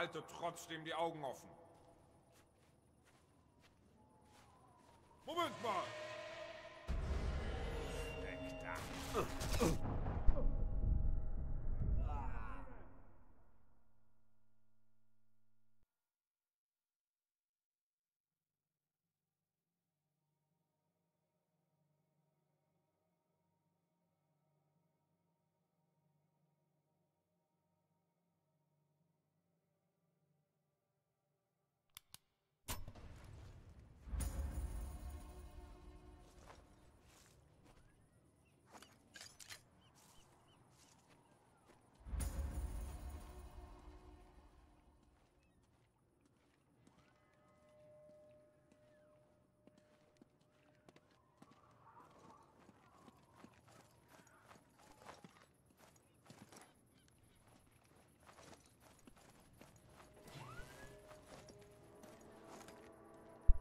Behalte trotzdem die Augen offen. Moment mal! Weg da!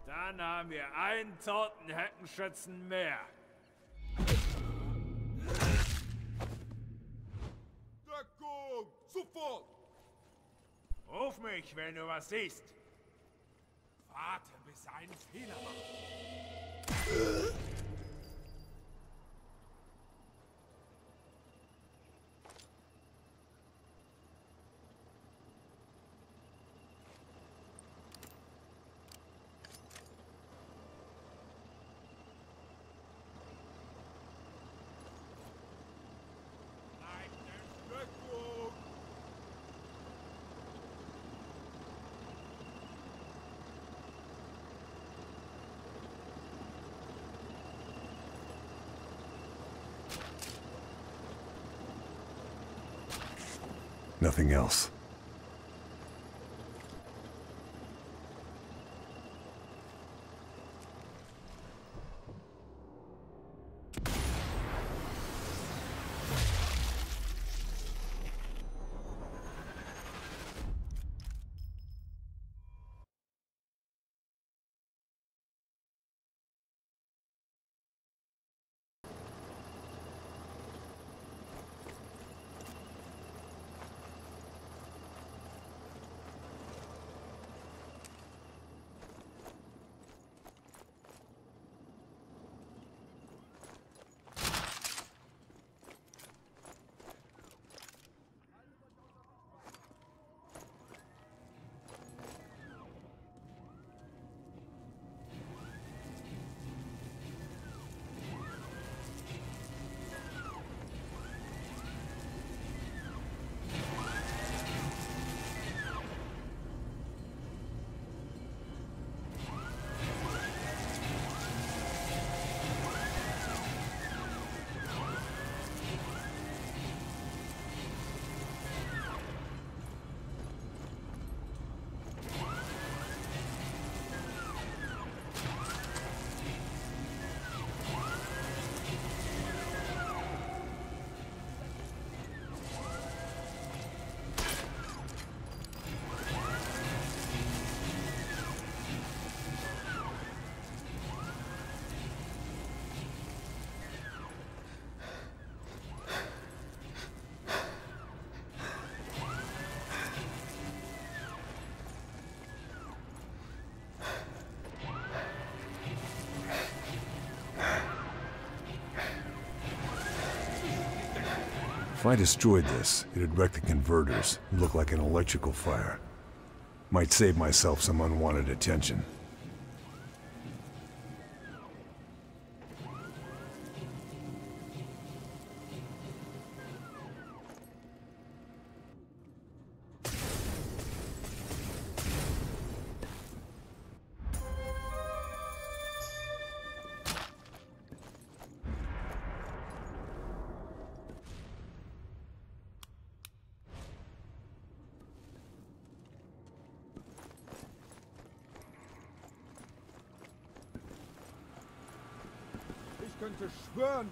Dann haben wir einen toten Heckenschützen mehr. Deckung! Sofort! Ruf mich, wenn du was siehst. Warte, bis er einen Fehler macht. Nothing else. If I destroyed this, it'd wreck the converters and look like an electrical fire. Might save myself some unwanted attention. Ich könnte schwören.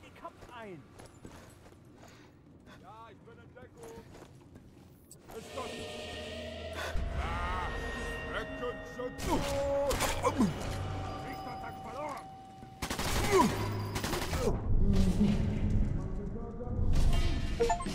Zieh den Kopf ein. Ja, ich bin in Deckung. Ist das? Ja, Deckungsschutz. Kriegskontakt verloren.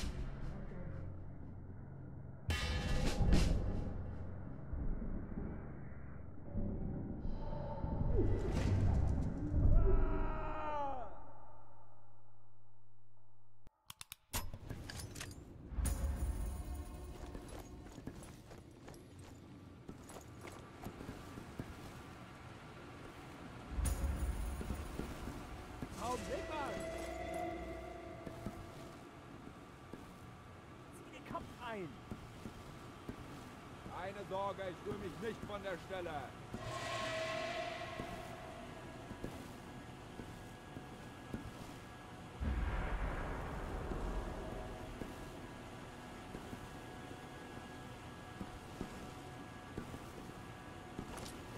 Keine Sorge, ich tue mich nicht von der Stelle.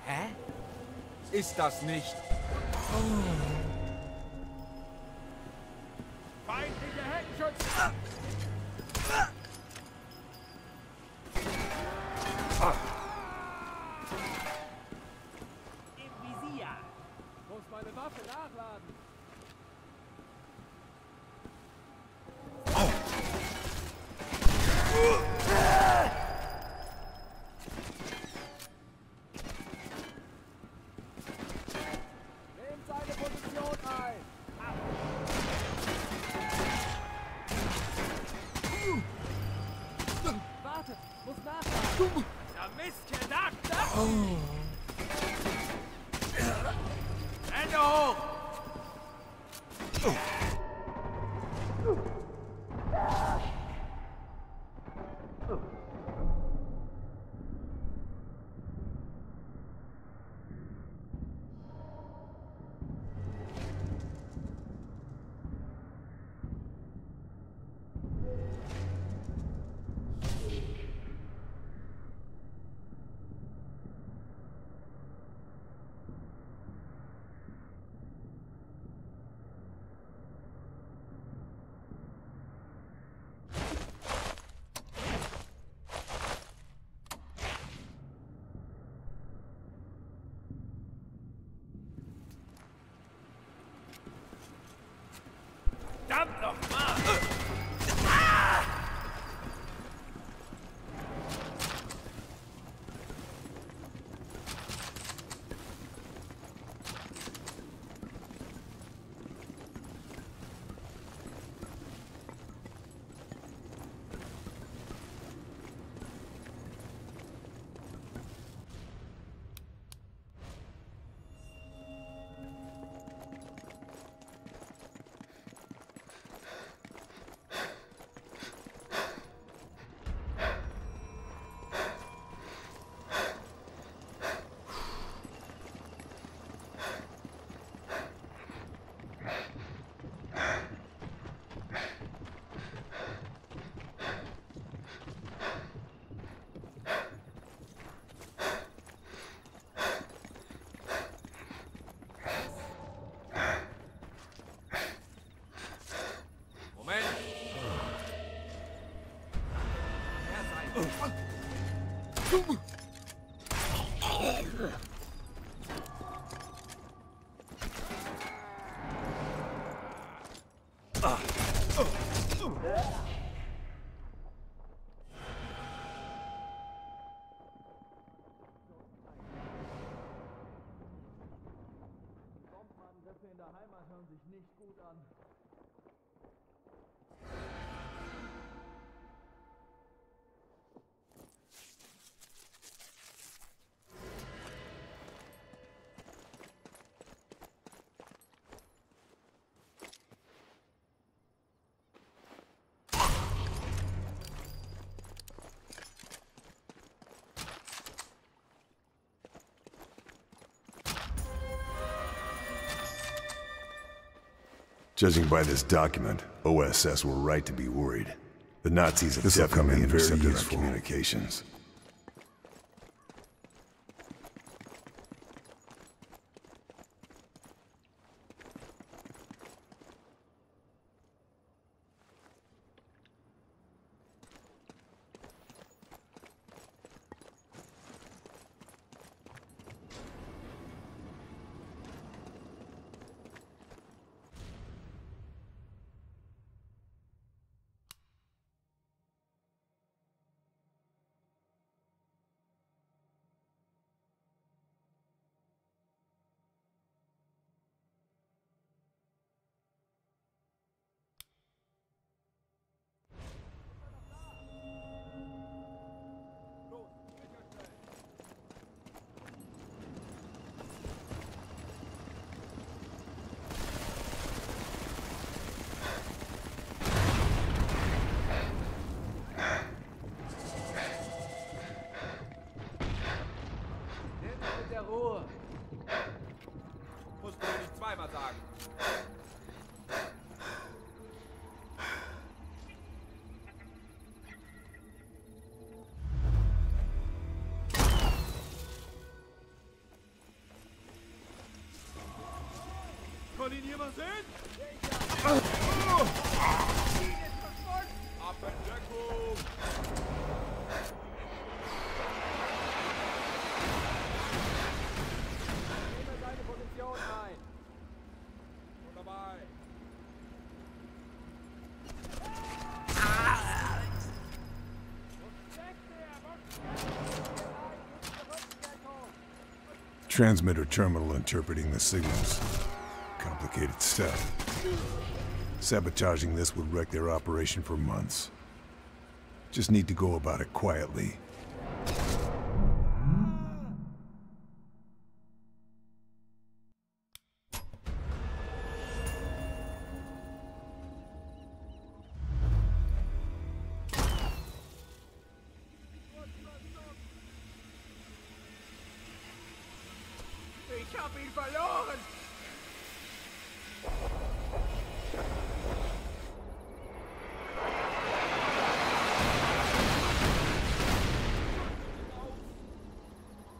Hä? Ist das nicht? Oh. Feindliche Heckenschützen! Ah. Verdammt nochmal! Ah! Judging by this document, OSS were right to be worried. The Nazis have definitely intercepted our communications. Ruhe. Musst du nicht zweimal sagen. Kann ihn jemand sehen? Oh. Ab in Deckung! Nehme seine Position ein. Und dabei. Transmitter terminal interpreting the signals. Complicated stuff. Sabotaging this would wreck their operation for months. Just need to go about it quietly. Ich hab ihn verloren!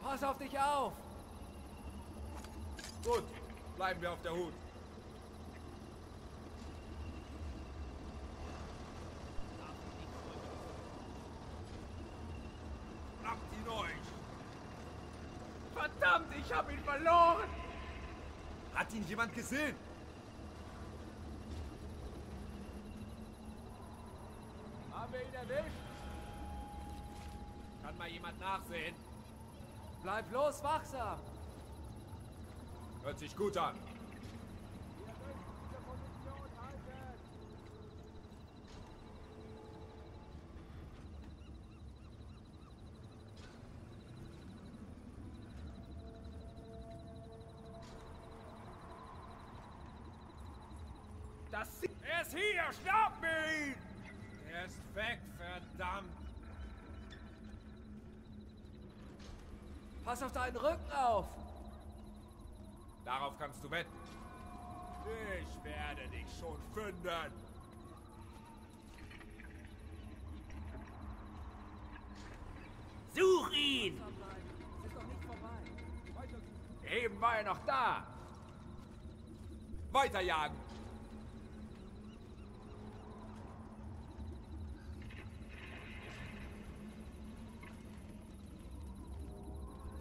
Pass auf dich auf! Gut, bleiben wir auf der Hut. Habt ihn euch! Verdammt, ich hab ihn verloren! Hat ihn jemand gesehen? Haben wir ihn erwischt? Kann mal jemand nachsehen? Bleib bloß wachsam! Hört sich gut an! Er ist hier! Schnapp mir ihn! Er ist weg, verdammt! Pass auf deinen Rücken auf! Darauf kannst du wetten. Ich werde dich schon finden! Such ihn! Es ist doch nicht vorbei. Eben war er noch da! Weiterjagen!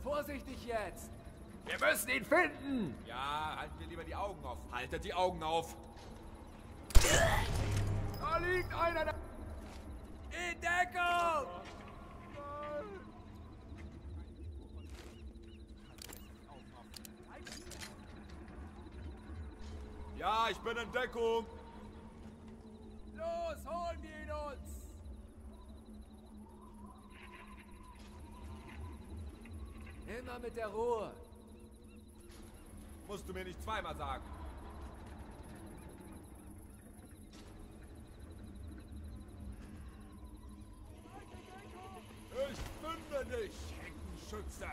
Vorsichtig jetzt! Wir müssen ihn finden! Ja, halten wir lieber die Augen auf. Haltet die Augen auf! Da liegt einer! Da in Deckung! Ja, ich bin in Deckung! Los, holen wir ihn uns! Immer mit der Ruhe. Musst du mir nicht zweimal sagen. Ich finde dich, Heckenschütze.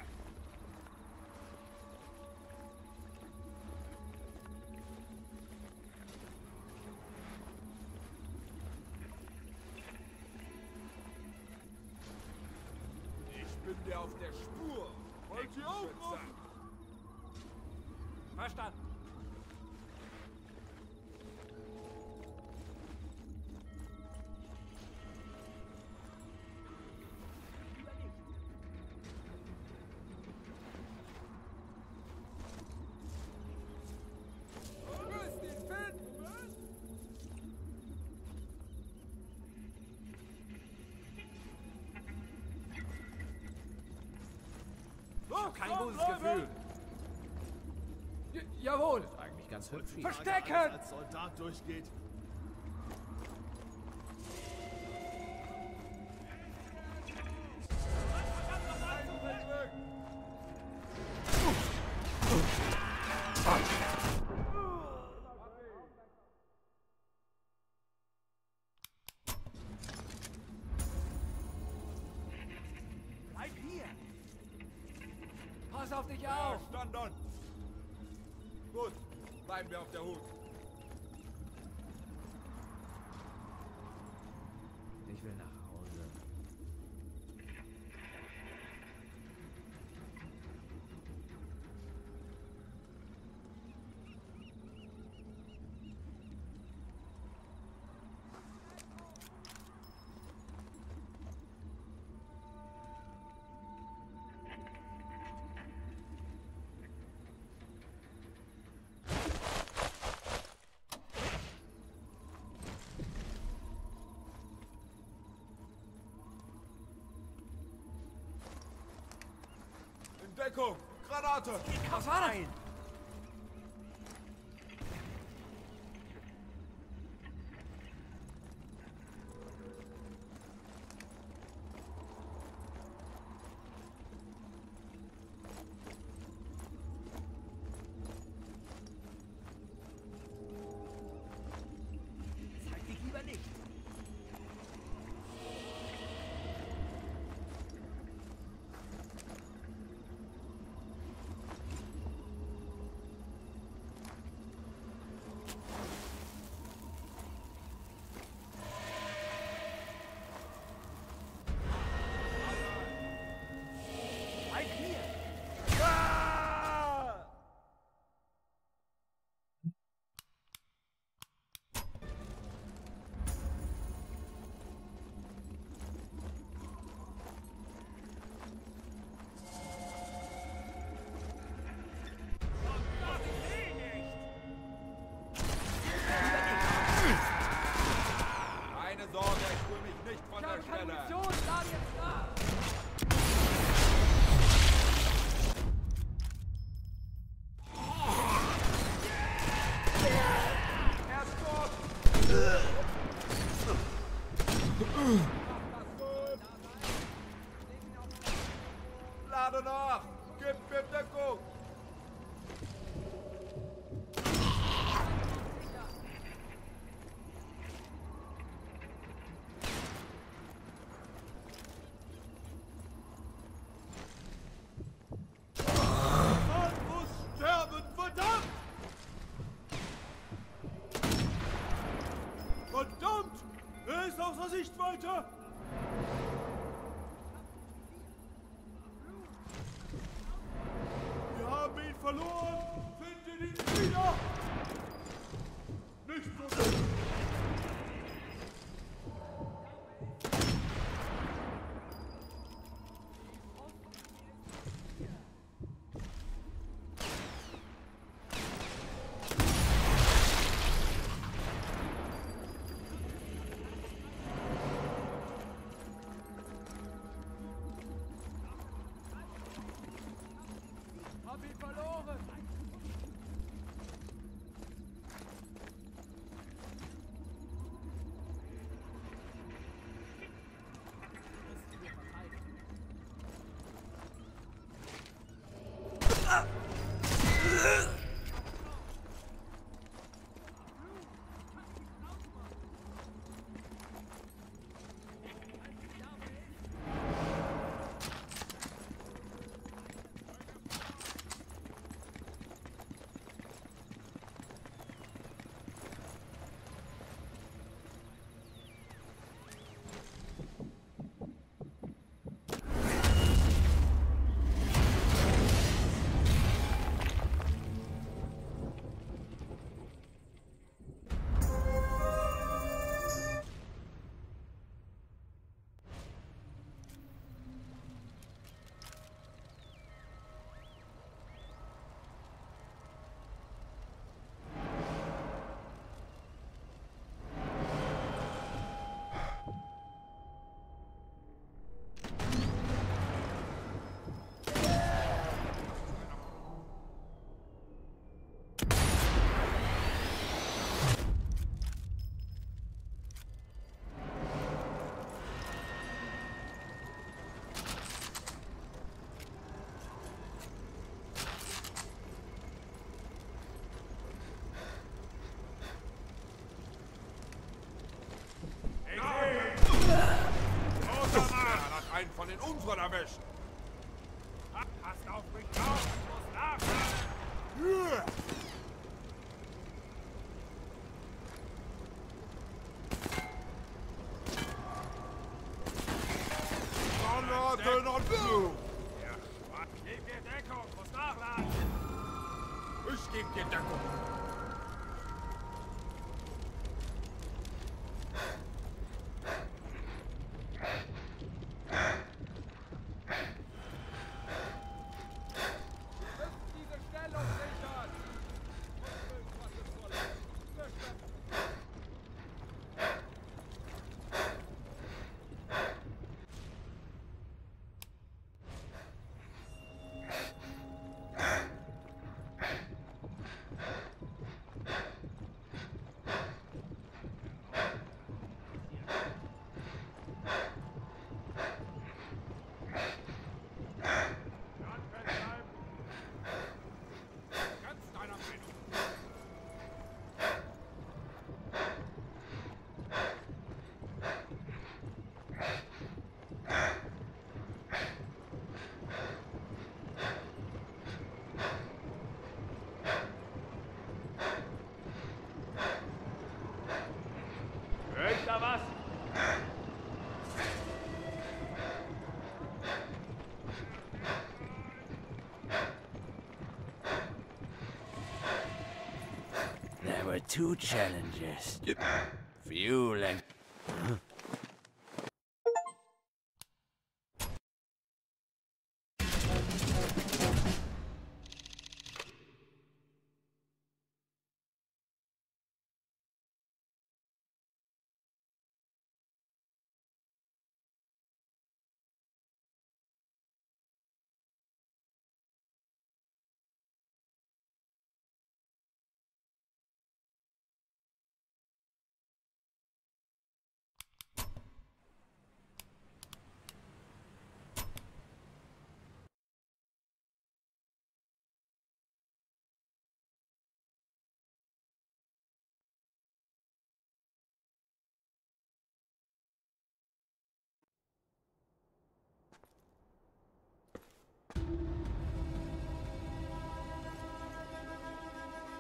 Ich bin dir auf der Spur. Wollt ihr auch machen? Verstanden. Kein gutes Gefühl. Jawohl. Eigentlich ganz hübsch. Verstecken! Als Soldat durchgeht. Pass auf dich auf! Verstanden! Gut, bleiben wir auf der Hut. Ich will nach Hause. Deckung! Granate! Was war das? Sichtweite! Wir haben ihn verloren! Findet ihn wieder! Nicht so gut! du! Ja, Mann, gib dir Deckung, muss nachladen! Ich geb dir Deckung! Two challenges. Fuel and...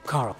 Carl.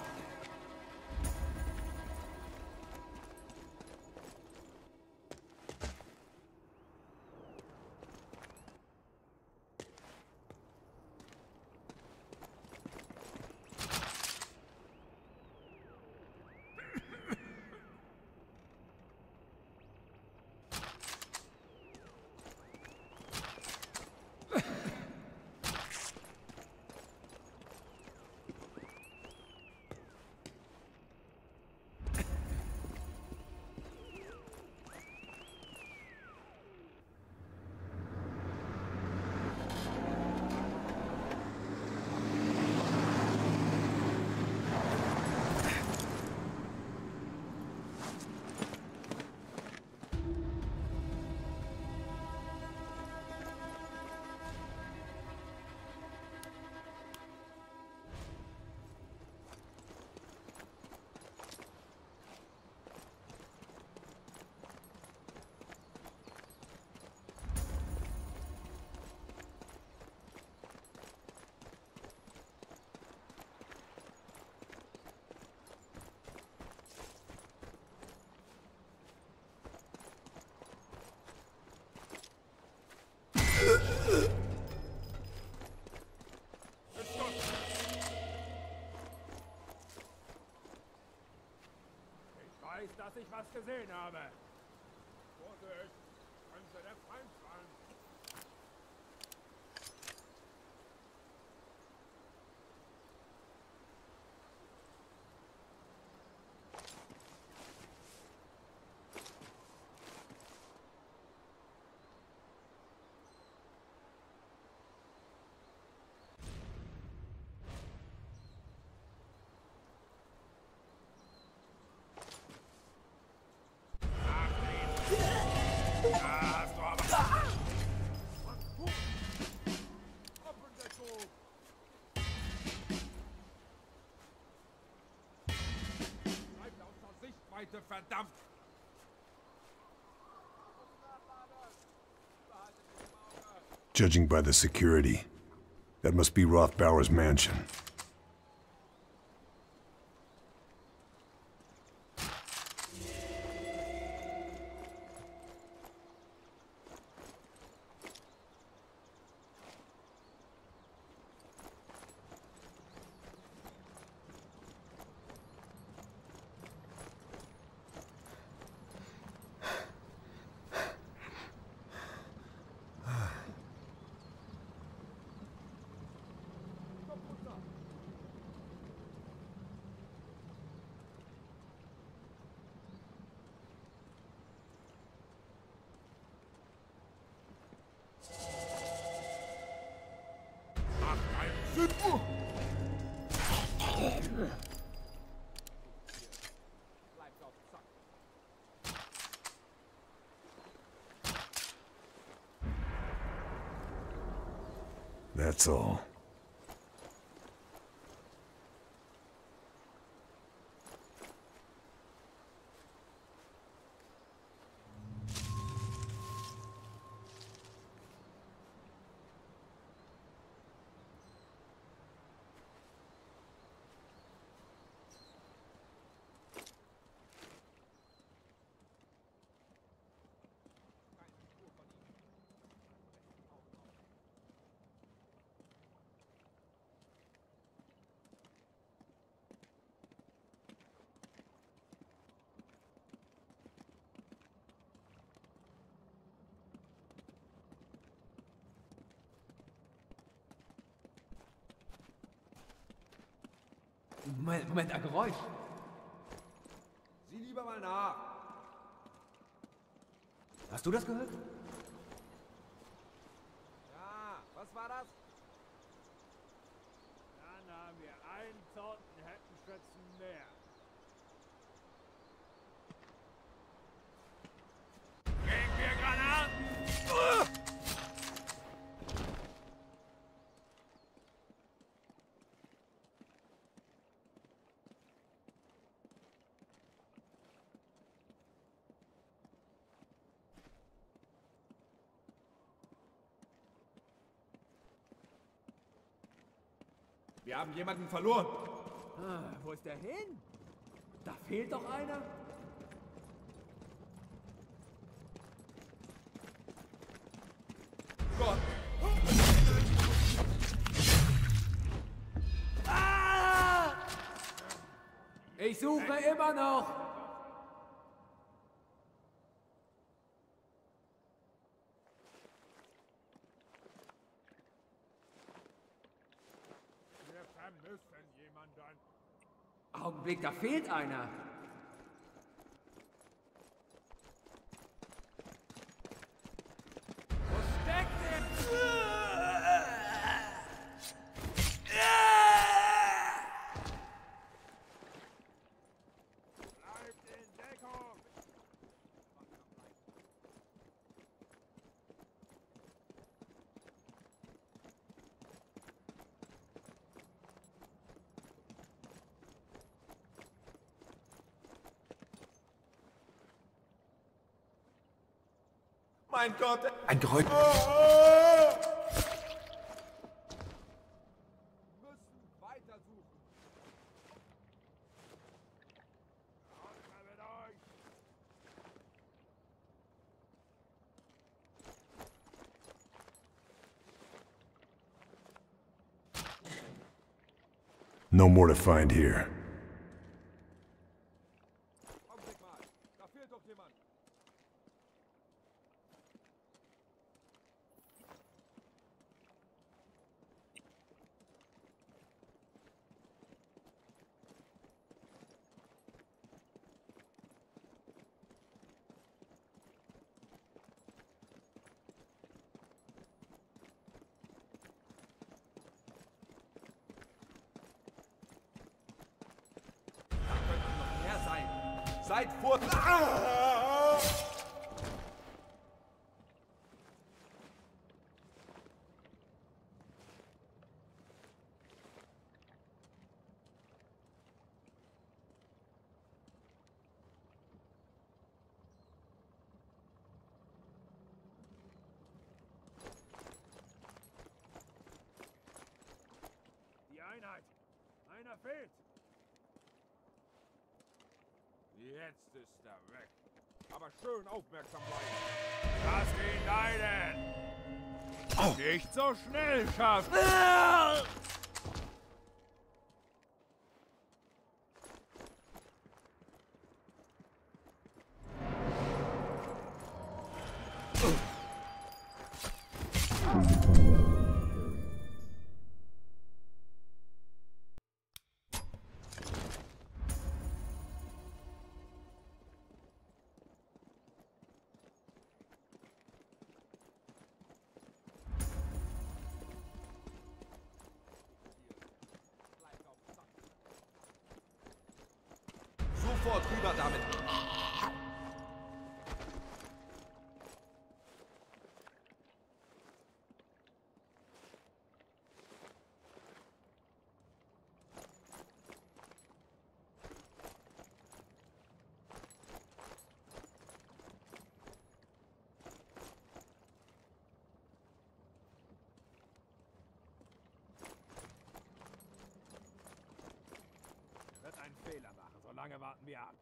Ich weiß, dass ich was gesehen habe. Vorsicht, könnte der Feind fallen. Verdammt! Judging by the security, that must be Rothbauer's mansion. That's all. Moment, Moment, ein Geräusch. Sieh lieber mal nach. Hast du das gehört? Ja, was war das? Dann haben wir einen toten Heckenschützen mehr. Kriegen wir Granaten? Wir haben jemanden verloren. Ah, wo ist der hin? Da fehlt doch einer. Gott. Ah! Ich suche immer noch. Augenblick, da fehlt einer. Wo steckt denn? Bleibt in Deckung! Mein Gott! Ein Geräusch! Oh, oh. Wir müssen weiter suchen. Raus mit euch! No more to find here. Seid vorsichtig! Ah! Die Einheit! Einer fehlt! Jetzt ist er weg. Aber schön aufmerksam bleiben. Lass ihn leiden! Oh. Nicht so schnell schaffen! Ah. Sofort rüber damit. Lange warten wir ab.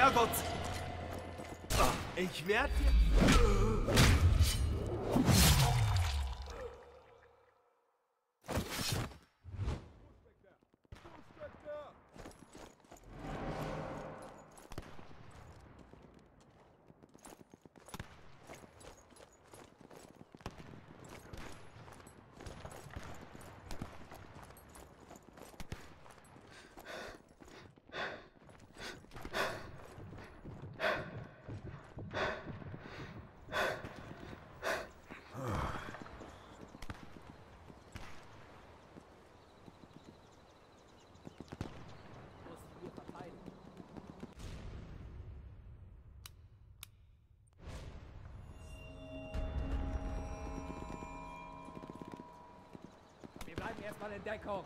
Herrgott! Ich werde... Erstmal in Deckung.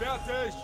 Fertig!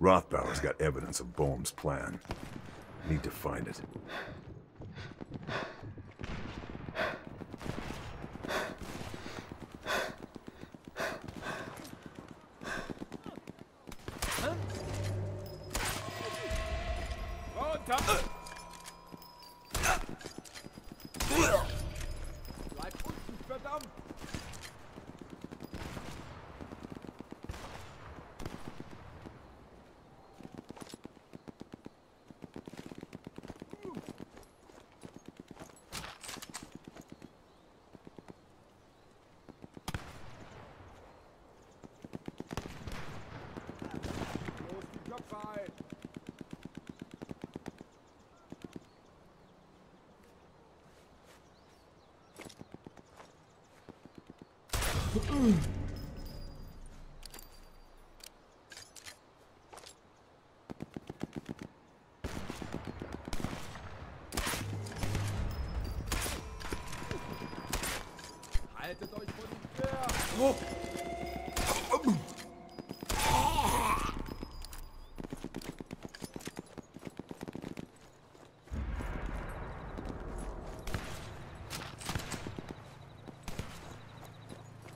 Rothbauer's got evidence of Böhm's plan. Need to find it. Haltet euch vor dem Pferd! Oh.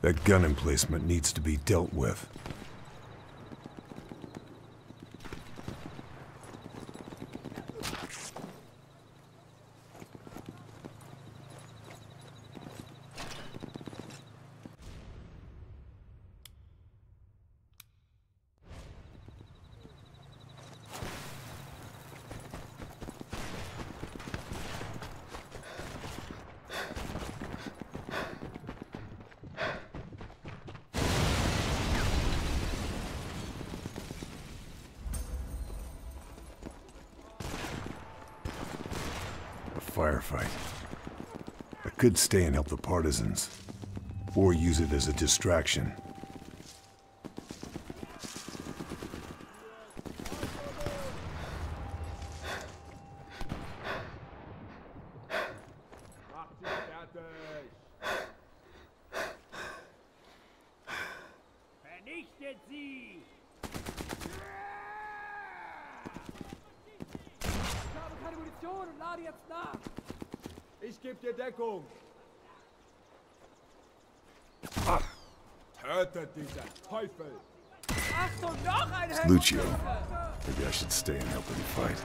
That gun emplacement needs to be dealt with. Firefight. I could stay and help the partisans, or use it as a distraction. It's Lucio. Maybe I should stay and help him fight.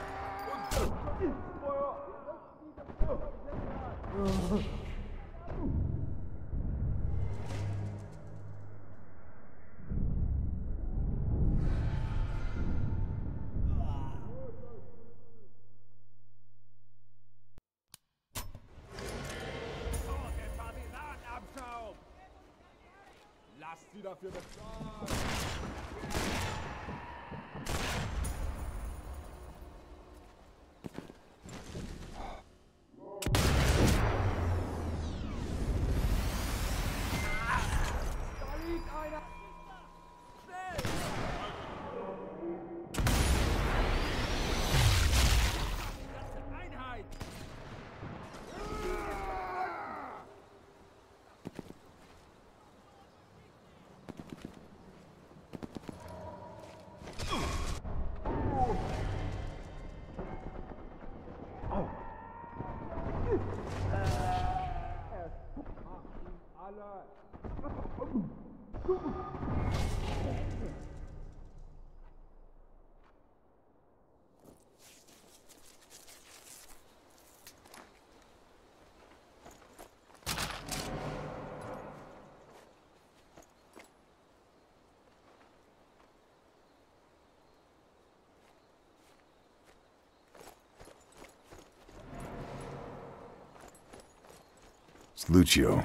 It's Lucio.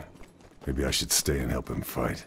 Maybe I should stay and help him fight.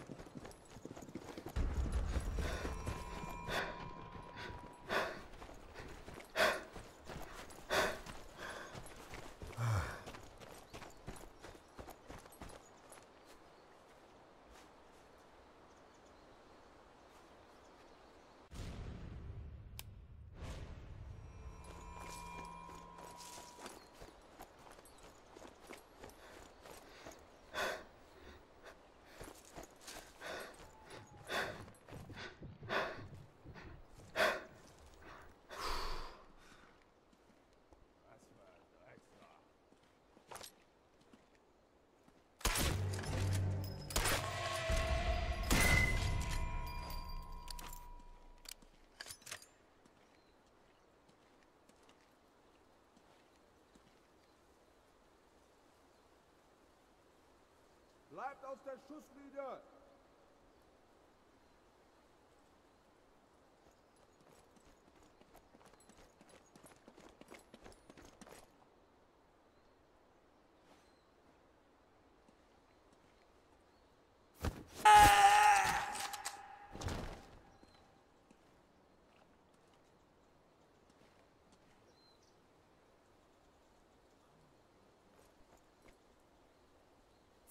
Bleibt aus der Schusslinie!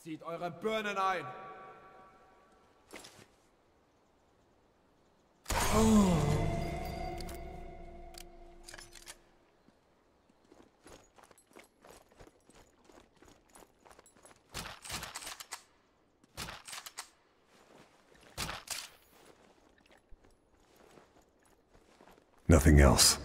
Zieht eure Birnen ein! Oh. Nothing else.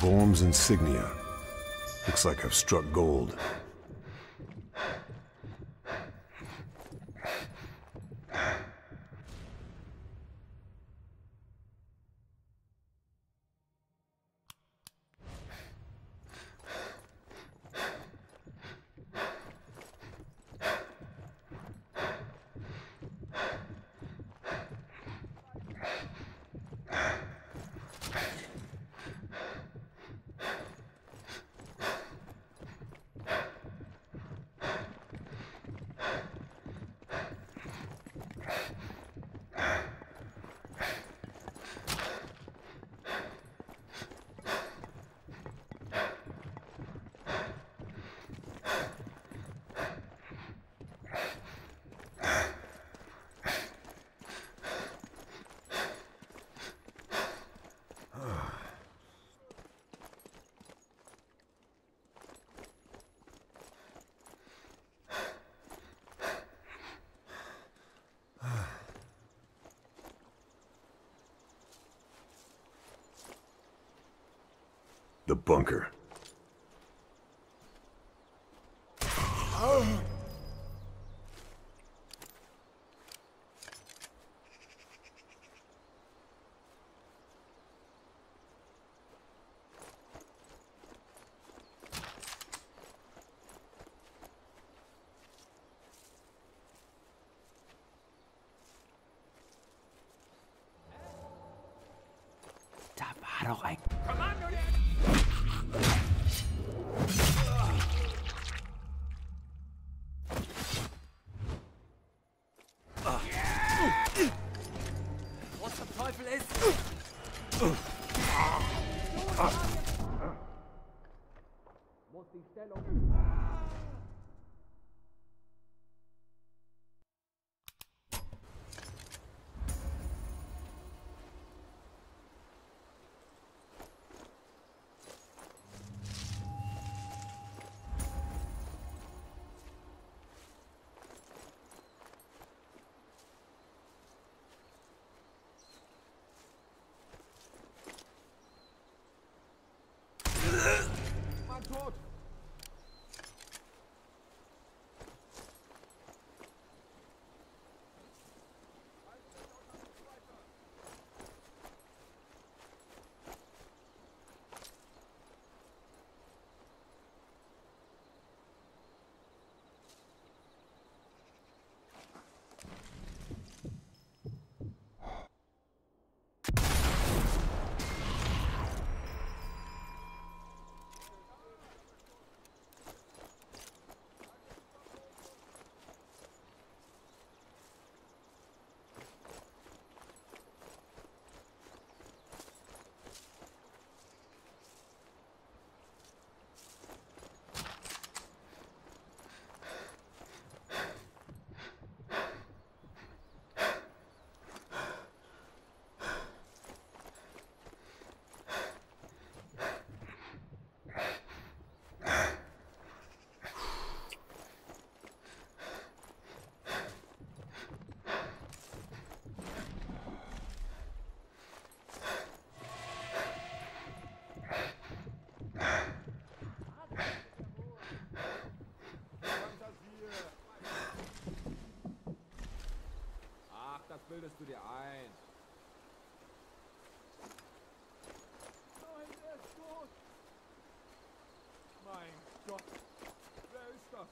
Böhm's insignia. Looks like I've struck gold. The bunker. Oh. Da war doch ein Kommando. Muss die Stellung. Bildest du dir ein? Nein, er ist tot! Mein Gott! Wer ist das?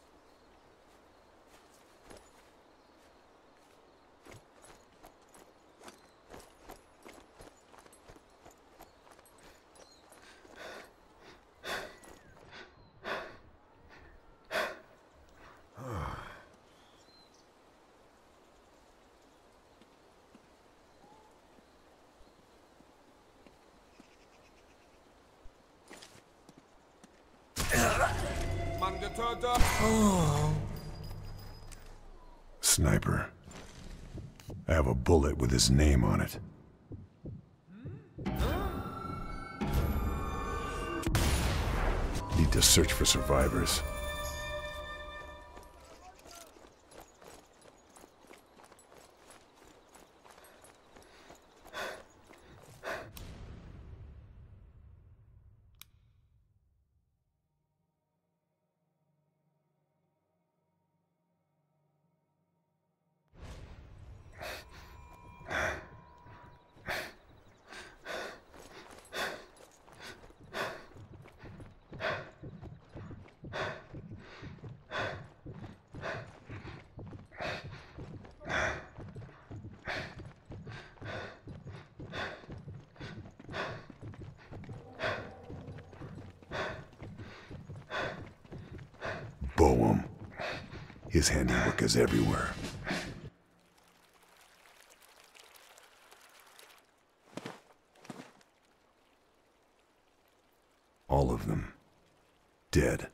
Oh. Sniper. I have a bullet with his name on it. Need to search for survivors. His handiwork is everywhere. All of them dead.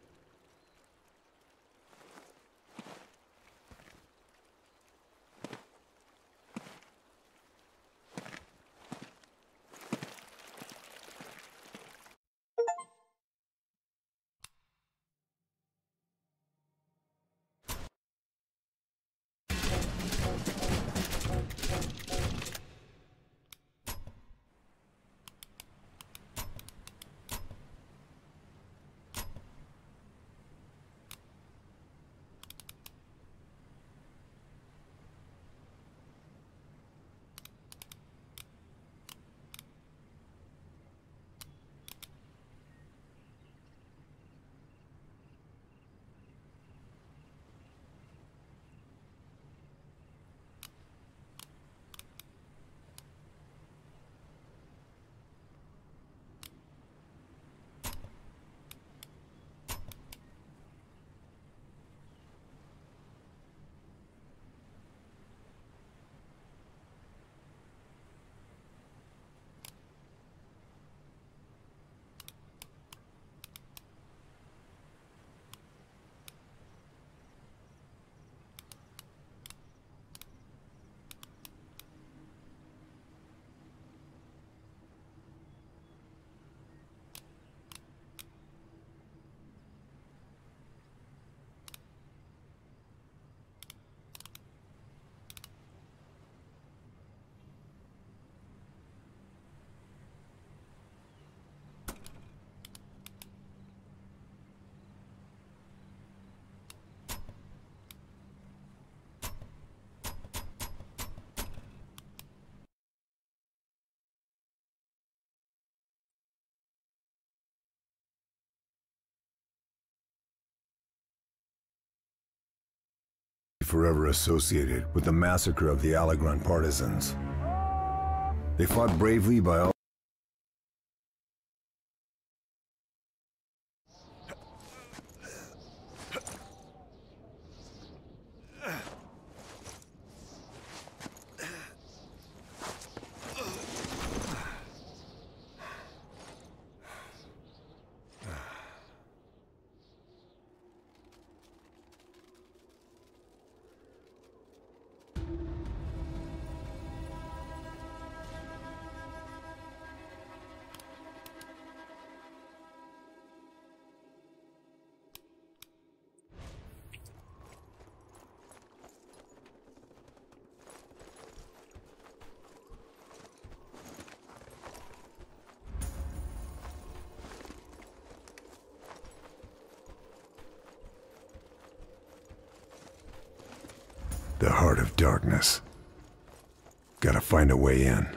forever associated with the massacre of the Allegran partisans. They fought bravely by all... The heart of darkness. Gotta find a way in.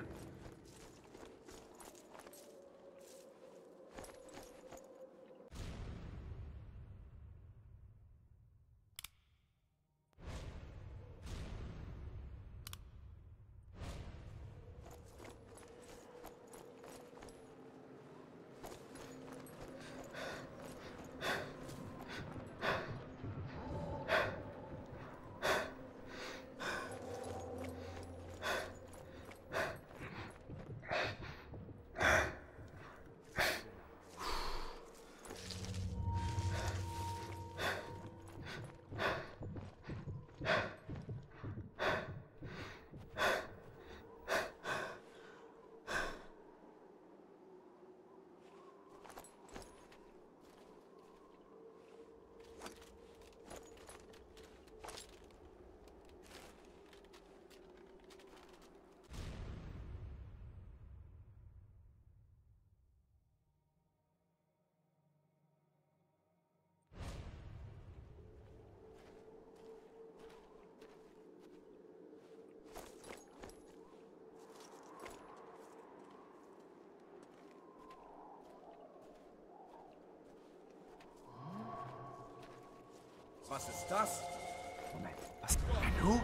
Was ist das? Moment, was? Hallo?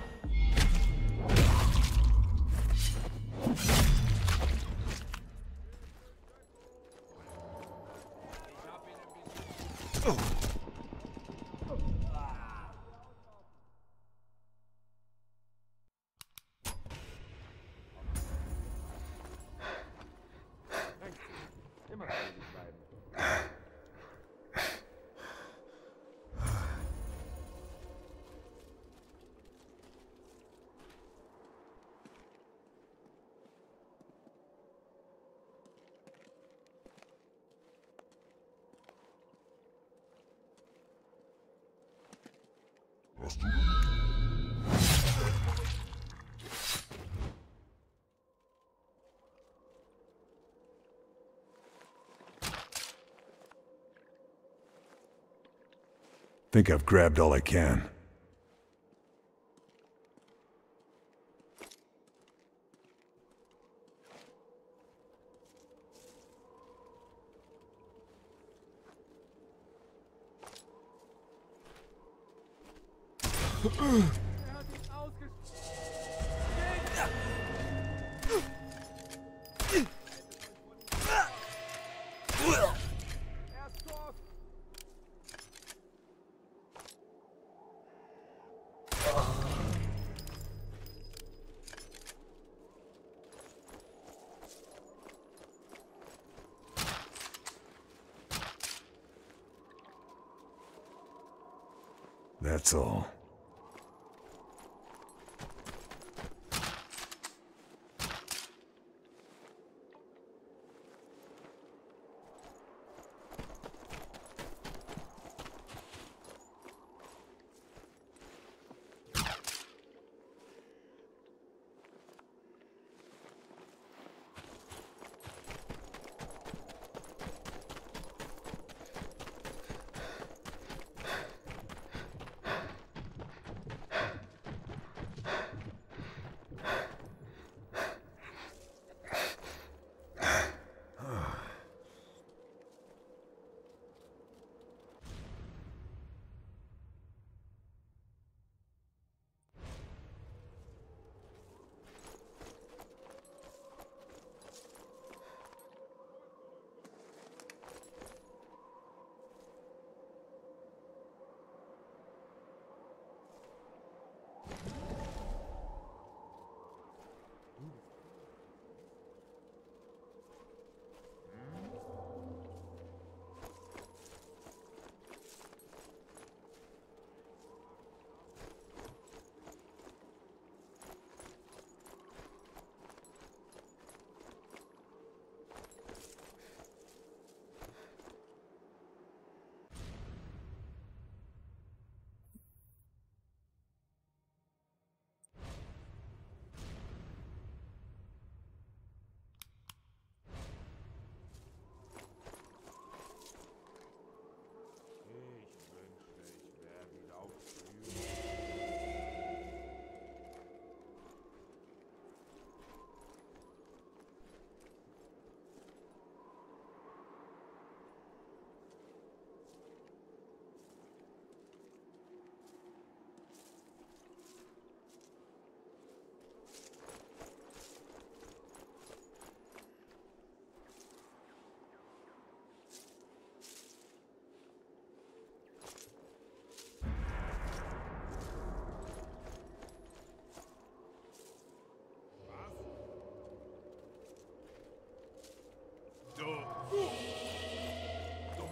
Think I've grabbed all I can. That's all.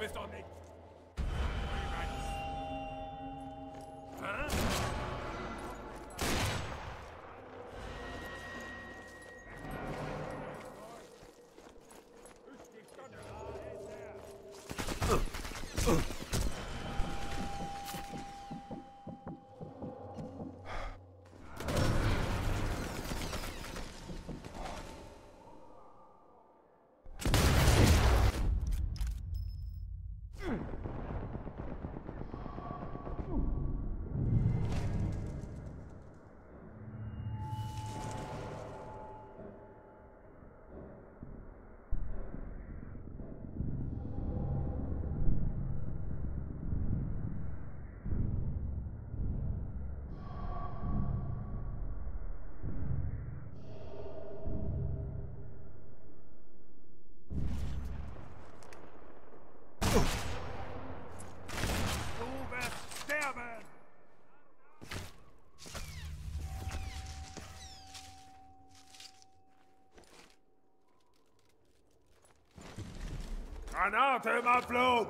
es doch nicht. Granate im Abflug!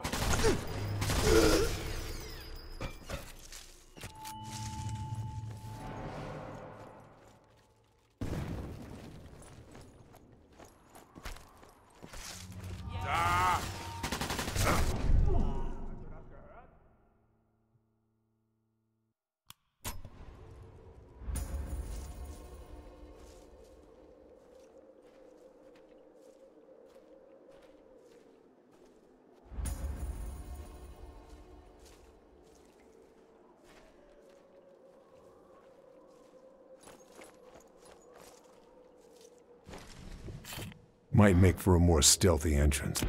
Might make for a more stealthy entrance.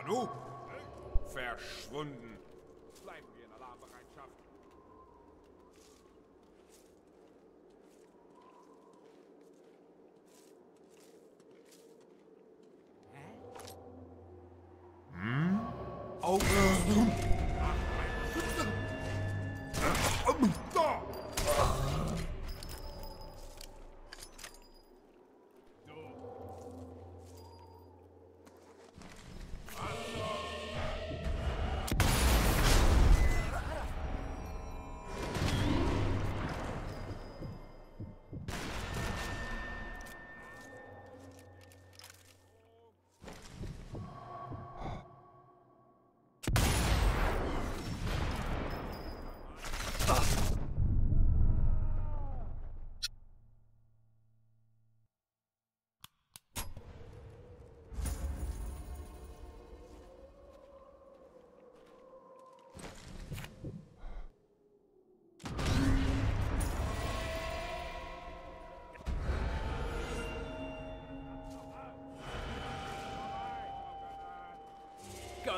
Hallo? Verschwunden. Bleiben wir in Alarmbereitschaft. Hm? Auge.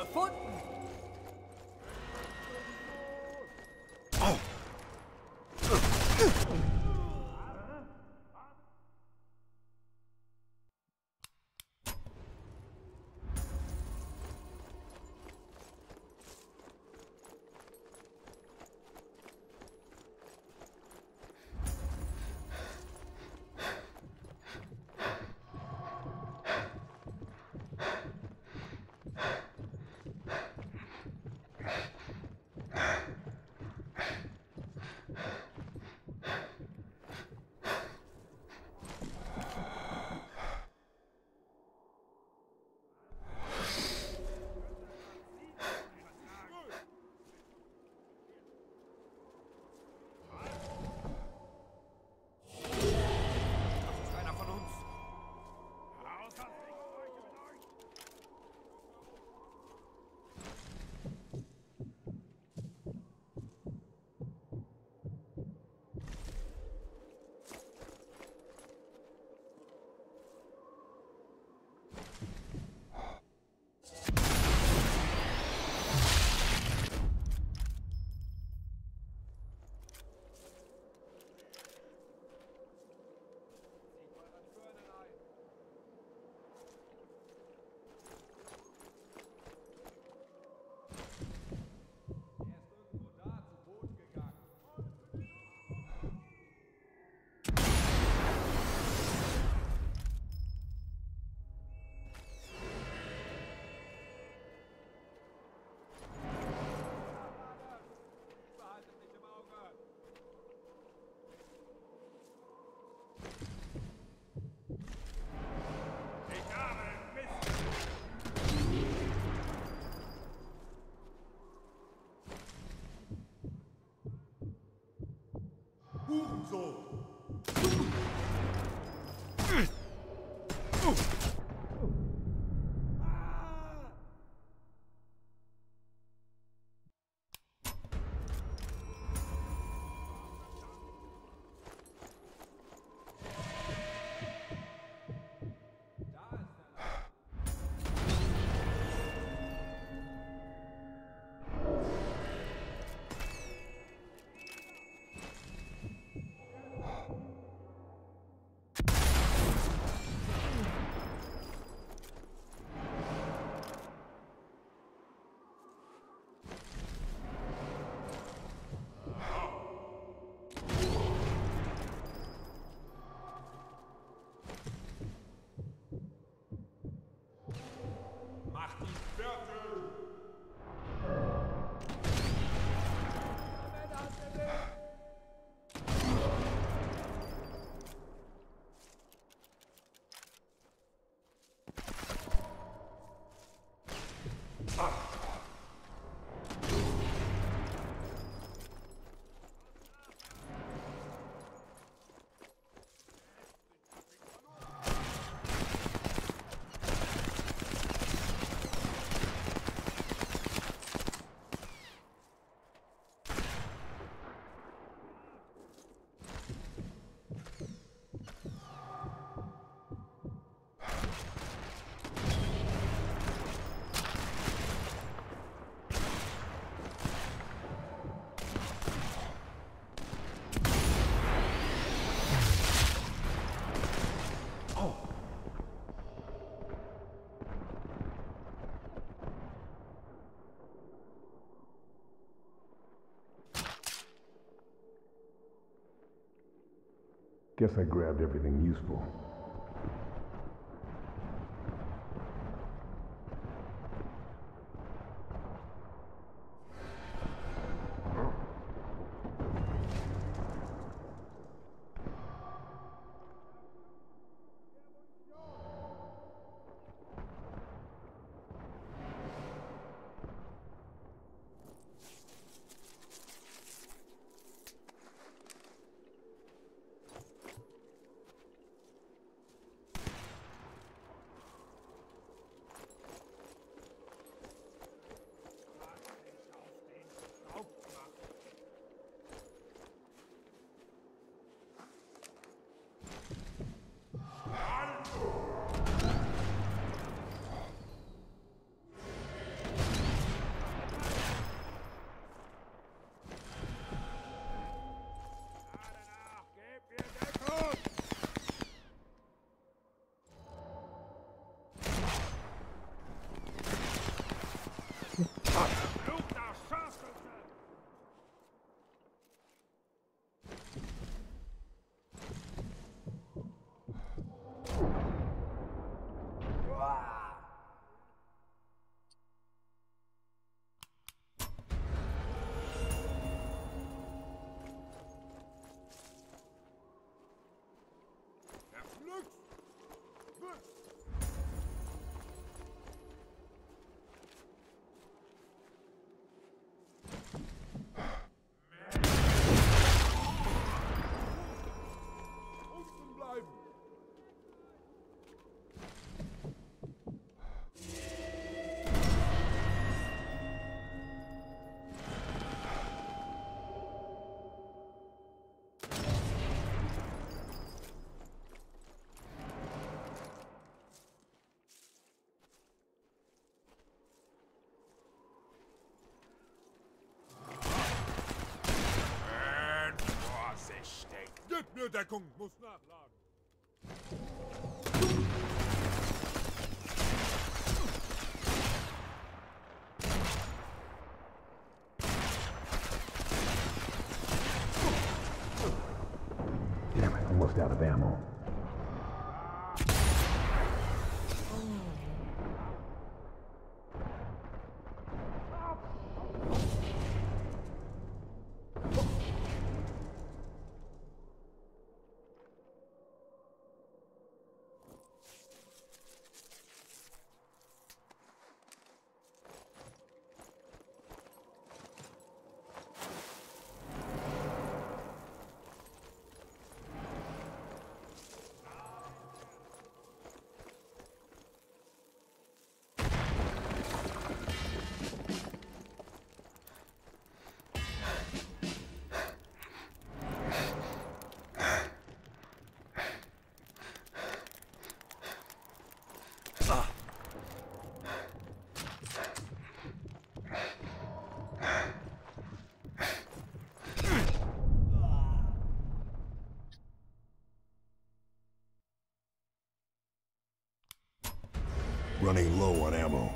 Gefunden! Oh. Guess I grabbed everything useful. Deckung muss nachladen. Damn it, almost out of ammo. Running low on ammo.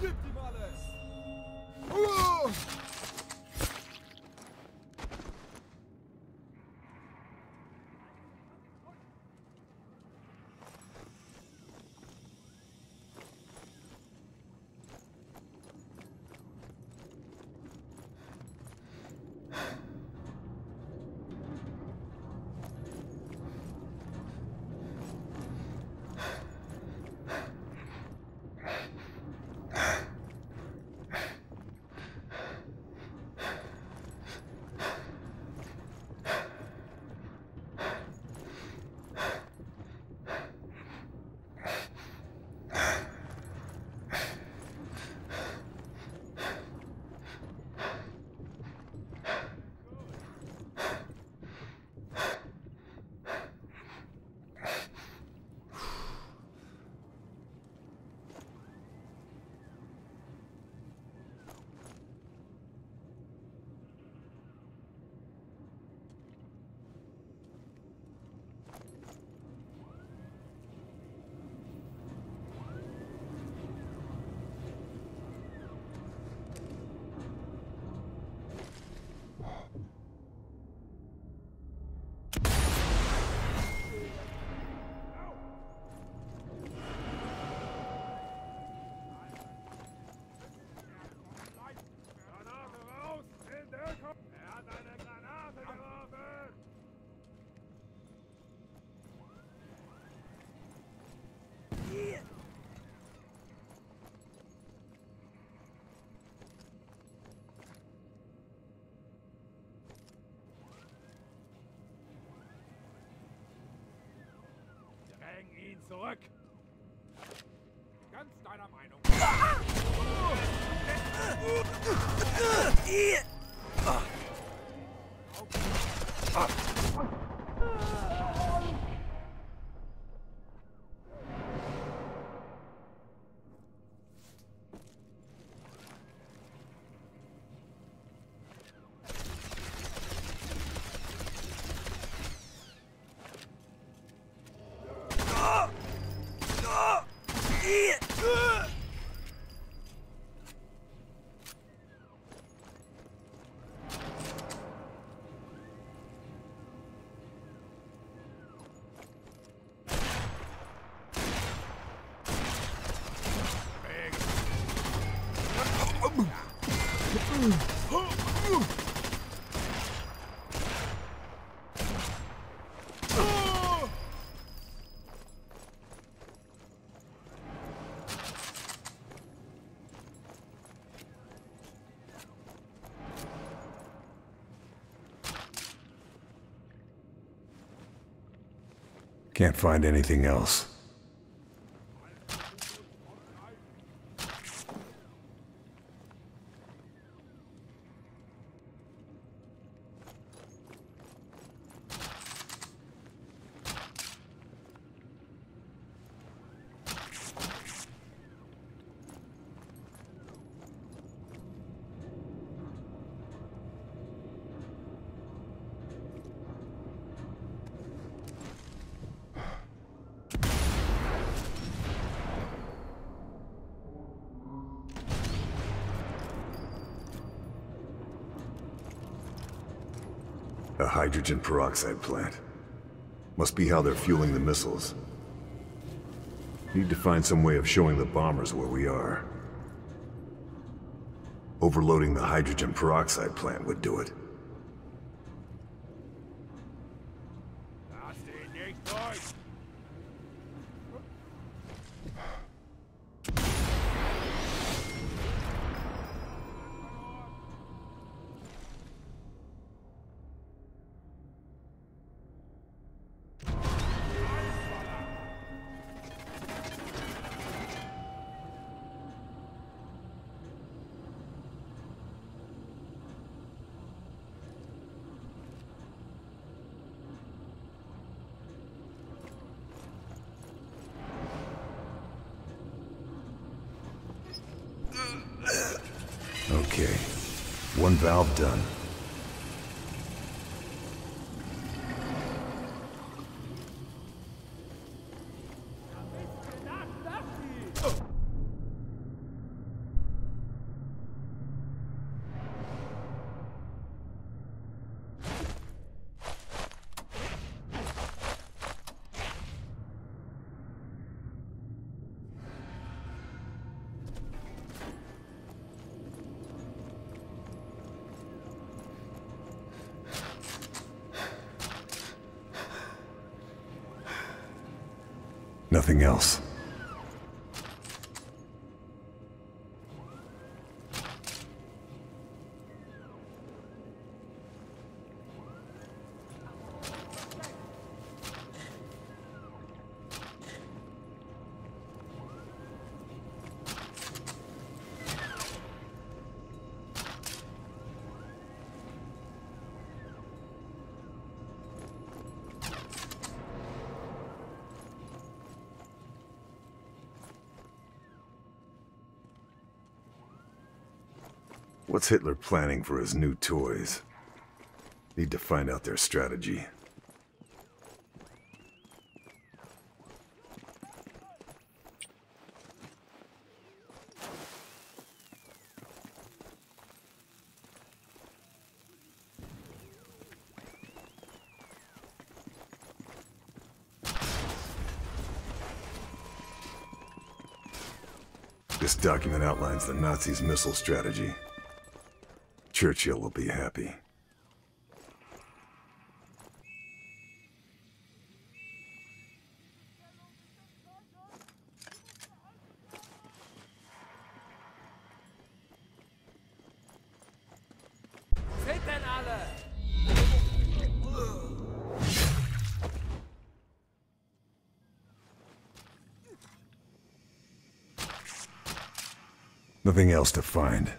Gib ihm alles! Häng ihn zurück! Ganz deiner Meinung! Can't find anything else. A hydrogen peroxide plant. Must be how they're fueling the missiles. Need to find some way of showing the bombers where we are. Overloading the hydrogen peroxide plant would do it. Okay, one valve done. Nothing else. What's Hitler planning for his new toys? Need to find out their strategy. This document outlines the Nazis' missile strategy. Churchill will be happy. Nothing else to find.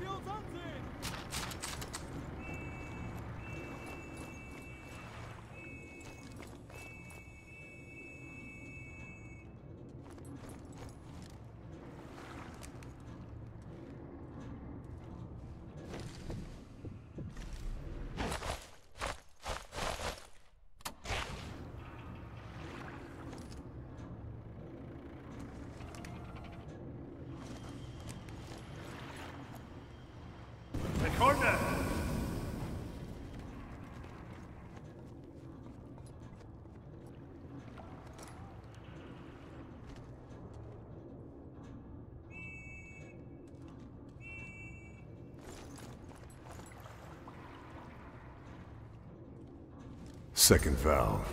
wir uns second valve.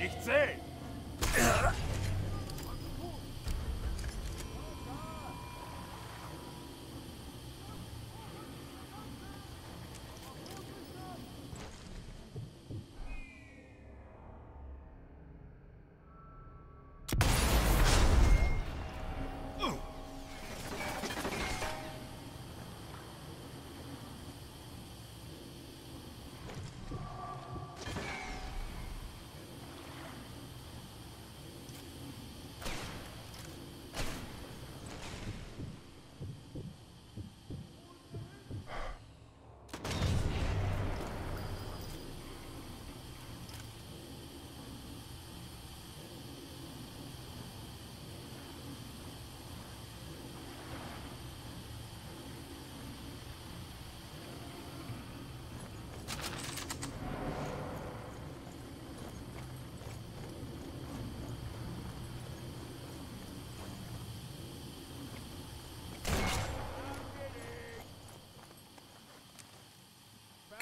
Nicht sehen!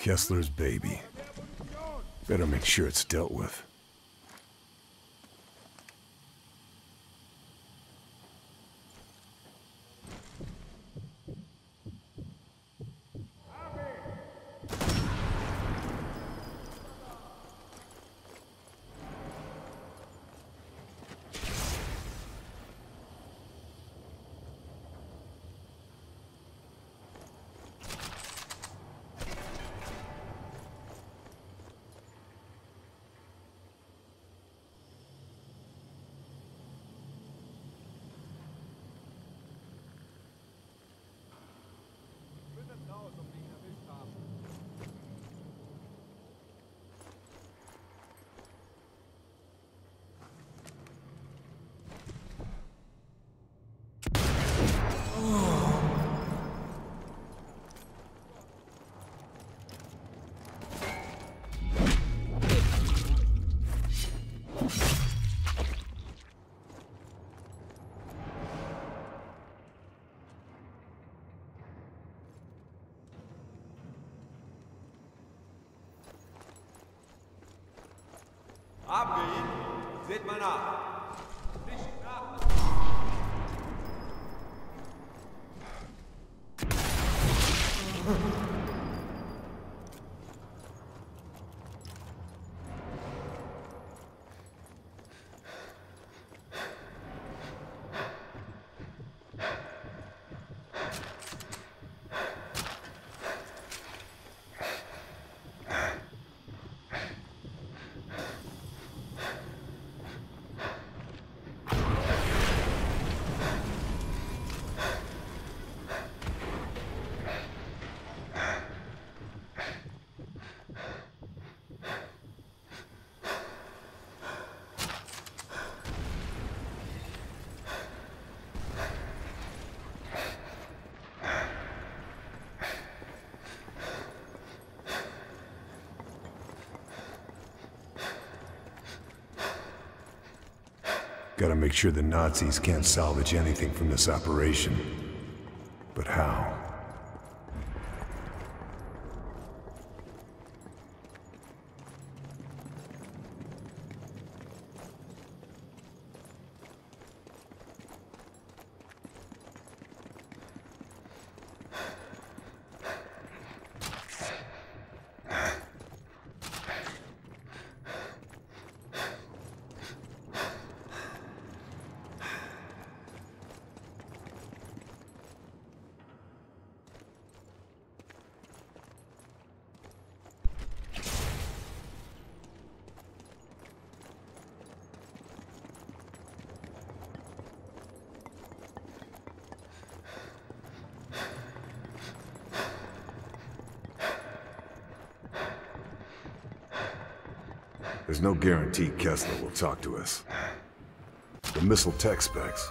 Kessler's baby. Better make sure it's dealt with. Haben wir ihn? Seht mal nach! Gotta make sure the Nazis can't salvage anything from this operation. But how? There's no guarantee Kessler will talk to us. The missile tech specs.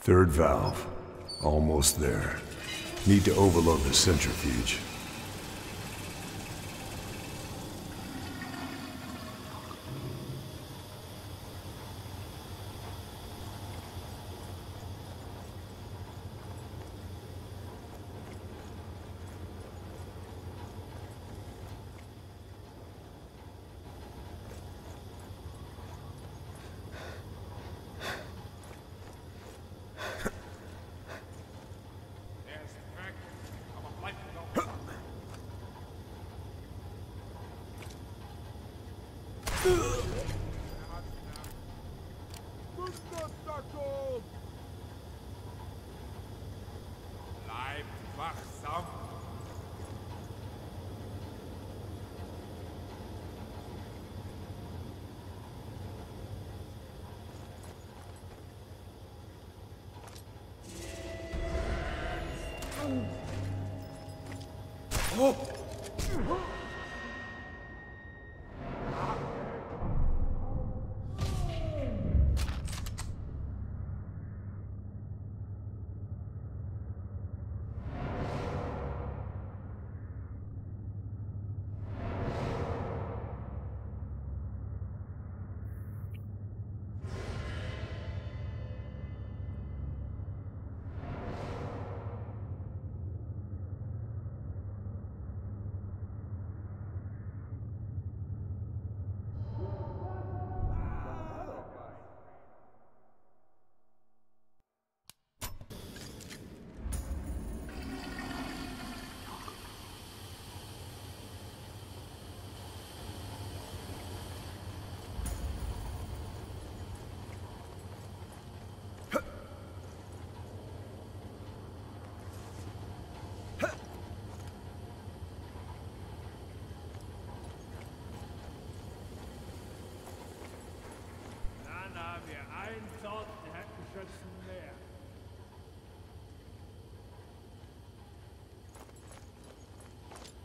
Third valve. Almost there. Need to overload the centrifuge.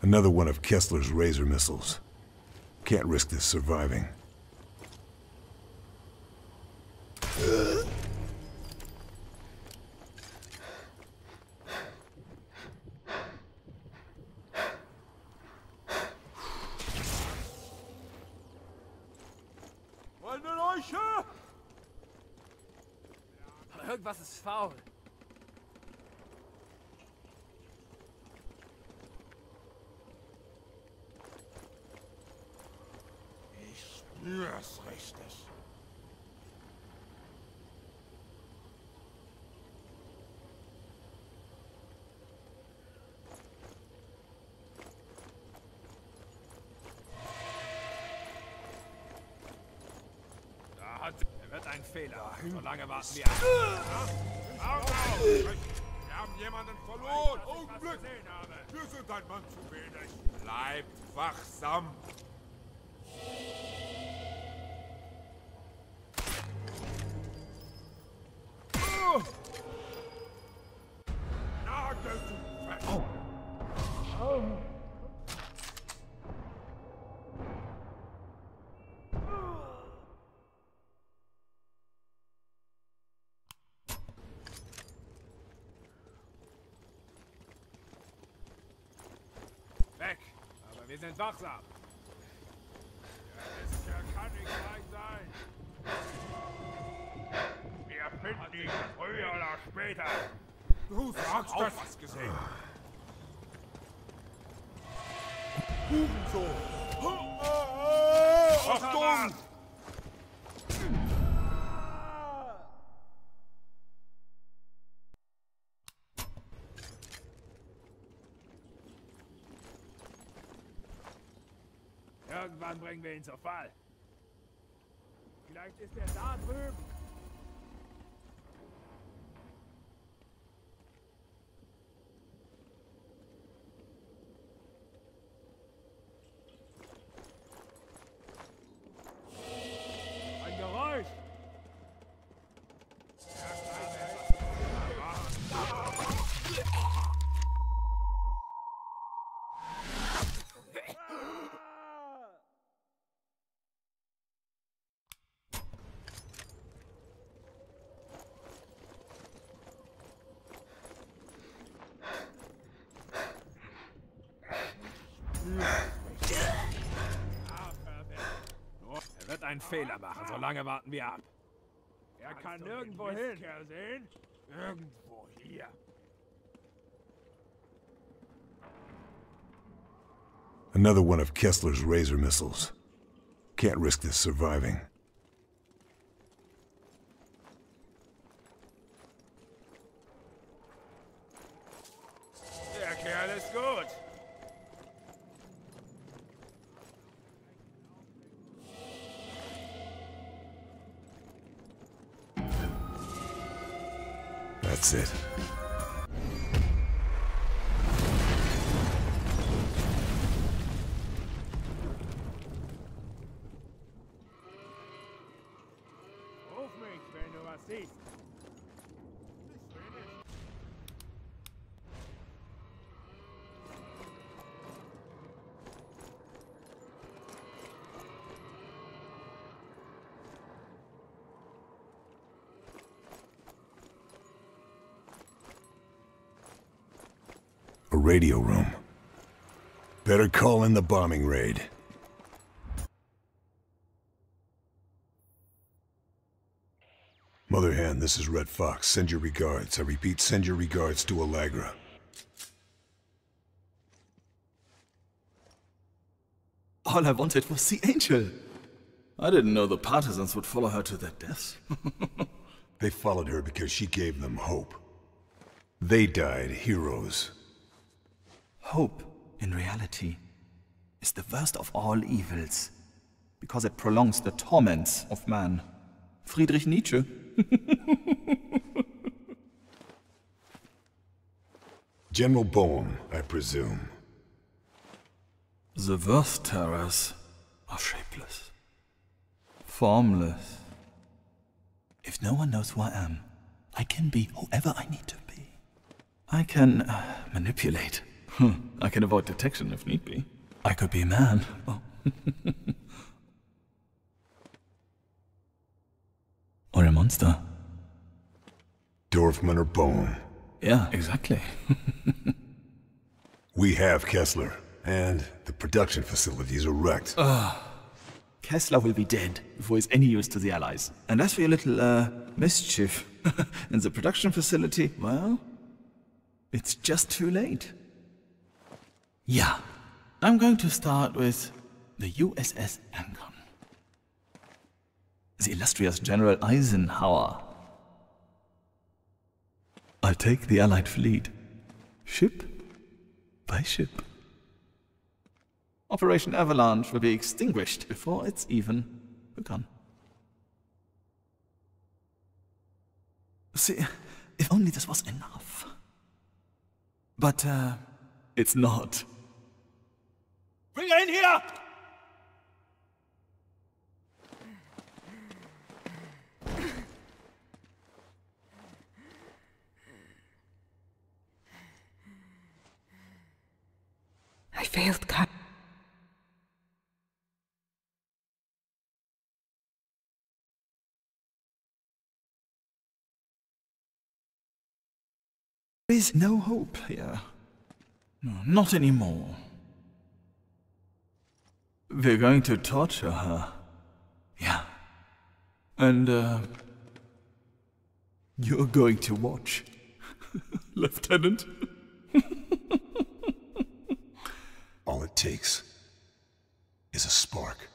Another one of Kessler's Razor missiles. Can't risk this surviving. Schläuche! Aber irgendwas ist faul. Ich spüre es richtig. Fehler. Solange warten wir. Wir haben jemanden verloren. Augenblick. Wir sind ein Mann zu wenig. Bleibt wachsam. Wir sind wachsam. Der Risker kann nicht gleich sein. Wir finden ihn früher oder später. Du sagst das. Was gesehen. Hurensohn. Achtung! Irgendwann bringen wir ihn zur Fall. Vielleicht ist er da drüben. Ein Geräusch. Einen Fehler machen, solange warten wir ab. Er kann nirgendwo hin. Sehen? Irgendwo hier. Another one of Kessler's razor missiles. Can't risk this surviving. Der Kerl ist gut. That's it. Ruf mich, wenn du was siehst. Radio room. Better call in the bombing raid. Mother Hen, this is Red Fox. Send your regards. I repeat, send your regards to Allegra. All I wanted was the angel. I didn't know the partisans would follow her to their deaths. They followed her because she gave them hope. They died heroes. Hope, in reality, is the worst of all evils, because it prolongs the torments of man. Friedrich Nietzsche. General Böhm, I presume. The worst terrors are shapeless, formless. If no one knows who I am, I can be whoever I need to be. I can manipulate. I can avoid detection if need be. I could be a man. Oh. Or a monster. Dorfman or Bone. Yeah, exactly. We have Kessler, and the production facilities are wrecked. Kessler will be dead before he's any use to the Allies. And as for your little, mischief in the production facility, well, it's just too late. Yeah, I'm going to start with the USS Ancon. The illustrious General Eisenhower. I take the Allied fleet, ship by ship. Operation Avalanche will be extinguished before it's even begun. See, if only this was enough. But, it's not. Bring her in here! I failed, Captain. There is no hope here. No, not anymore. We're going to torture her. Yeah. And, you're going to watch, Lieutenant. All it takes is a spark.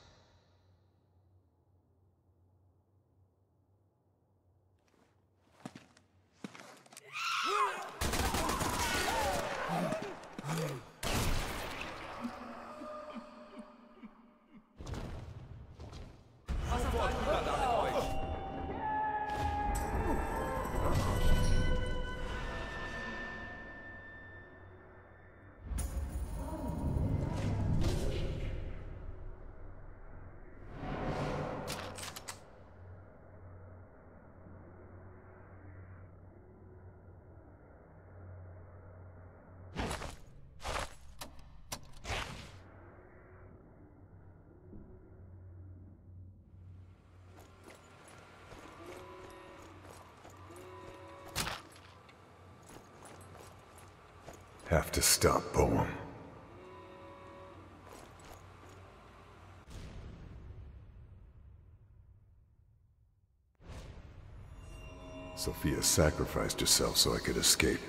Have to stop Böhm. Sophia sacrificed herself so I could escape.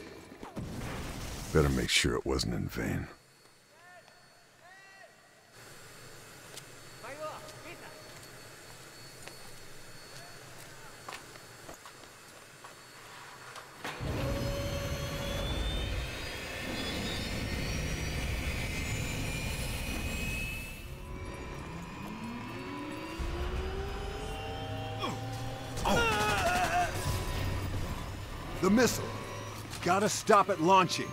Better make sure it wasn't in vain. The missile! Gotta stop it launching!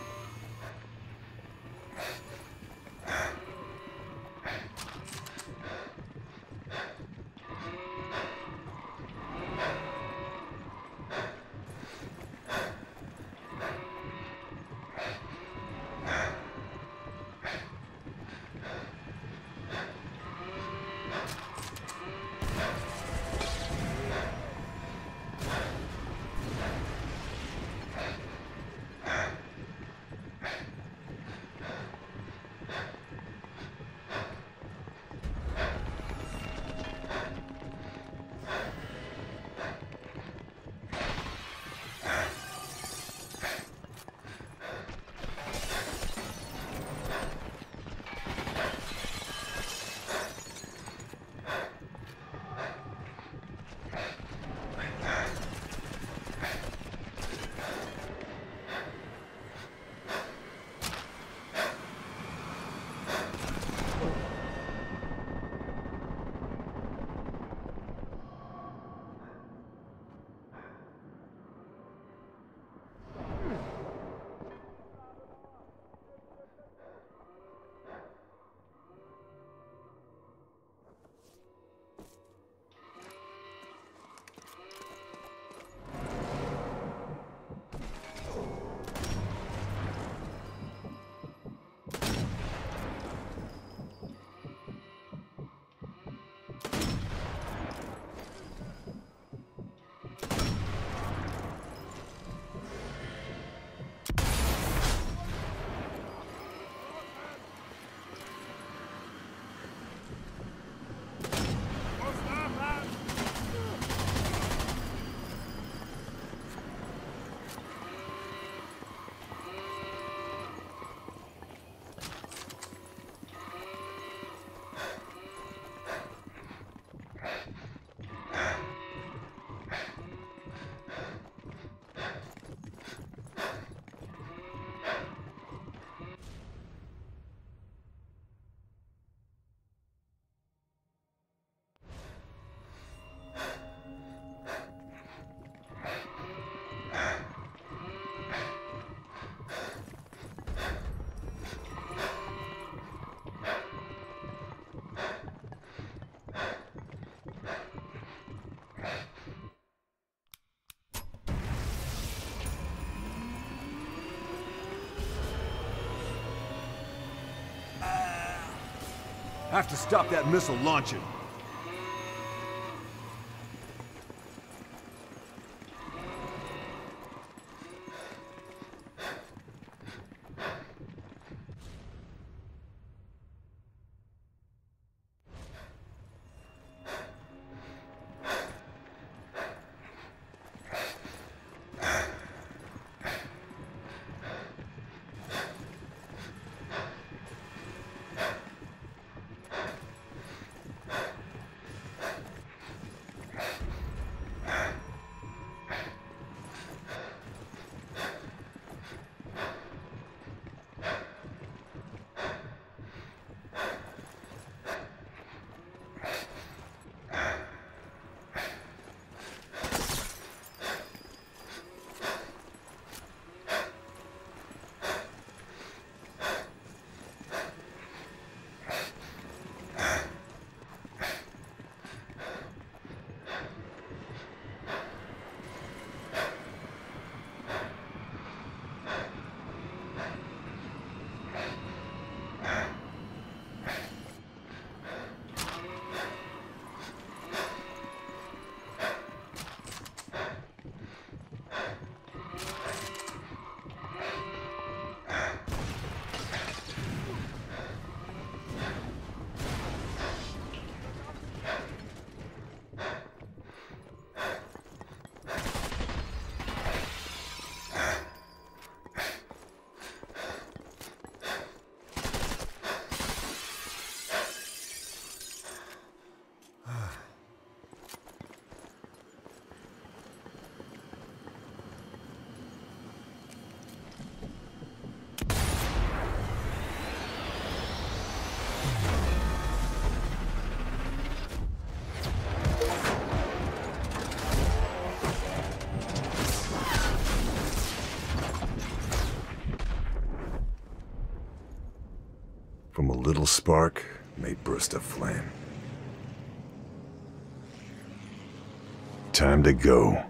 I have to stop that missile launching. From a little spark may burst a flame. Time to go.